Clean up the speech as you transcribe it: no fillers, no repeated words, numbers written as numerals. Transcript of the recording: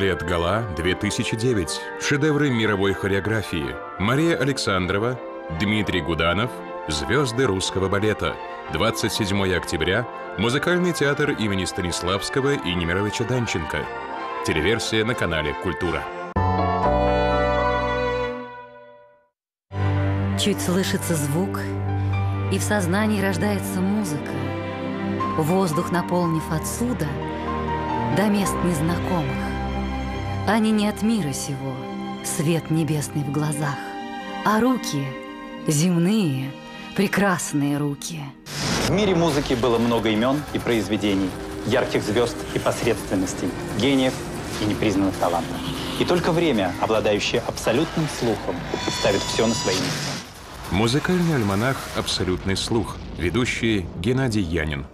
«Балет Гала 2009», шедевры мировой хореографии. Мария Александрова, Дмитрий Гуданов, звезды русского балета. 27 октября, Музыкальный театр имени Станиславского и Немировича-Данченко. Телеверсия на канале «Культура». Чуть слышится звук, и в сознании рождается музыка, воздух наполнив отсюда до мест незнакомых. Они не от мира сего, свет небесный в глазах, а руки земные, прекрасные руки. В мире музыки было много имен и произведений, ярких звезд и посредственностей, гениев и непризнанных талантов. И только время, обладающее абсолютным слухом, ставит все на свои места. Музыкальный альманах «Абсолютный слух». Ведущий Геннадий Янин.